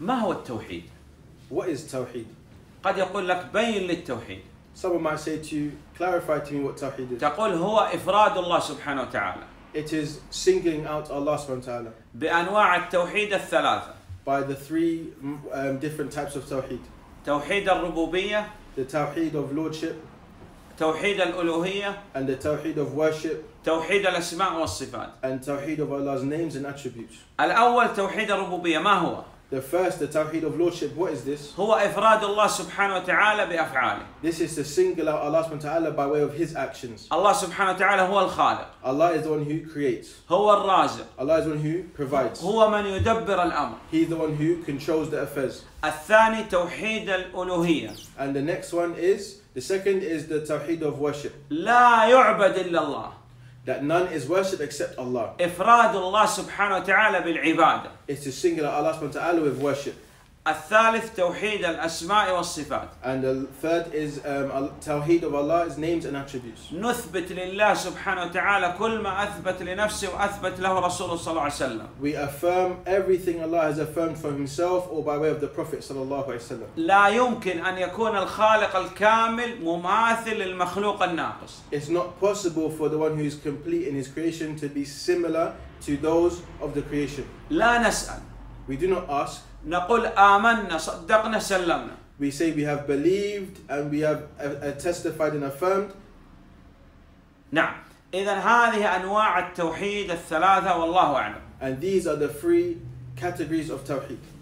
ما هو التوحيد؟ What is Tawheed? قد يقول لك بين للتوحيد. Someone might say to you, clarify to me what Tawheed is. تقول هو إفراد الله سبحانه وتعالى. It is singling out Allah subhanahu wa ta'ala. بأنواع التوحيد الثلاثة. By the three different types of Tawheed. توحيد الربوبية. The Tawheed of Lordship. توحيد الألوهية. And the Tawheed of Worship. توحيد الأسماء والصفات. And Tawheed of Allah's names and attributes. الأول توحيد الربوبية ما هو؟ The first, the Tawheed of Lordship, what is this? هو إفراد الله سبحانه وتعالى بأفعاله. This is to single out Allah subhanahu wa ta'ala by way of His actions. الله سبحانه وتعالى هو الخالق. Allah is the one who creates. هو الرازق. Allah is the one who provides. هو من يدبر الأمر. He is the one who controls the affairs. الثاني توحيد الألوهية. And the next one is, the second is the Tawheed of Worship. لا يعبد إلا الله. That none is worshipped except Allah. إفراد الله سبحانه وتعالى بالعبادة. It's to single Allah subhanahu wa ta'ala with worship. الثالث توحيد الأسماء والصفات. And the third is توحيد of Allah's names and attributes. نثبت لله سبحانه وتعالى كل ما أثبت لنفسه وأثبت له رسوله صلى الله عليه وسلم. We affirm everything Allah has affirmed for Himself or by way of the Prophet صلى الله عليه وسلم. لا يمكن أن يكون الخالق الكامل مماثل للمخلوق الناقص. It's not possible for the one who is complete in His creation to be similar to those of the creation. لا نسأل. We do not ask. نقول آمنا صدقنا سلمنا. We say we have believed and we have testified and affirmed. نعم. إذا هذه أنواع التوحيد الثلاثة والله أعلم. And these are the three categories of tawheed.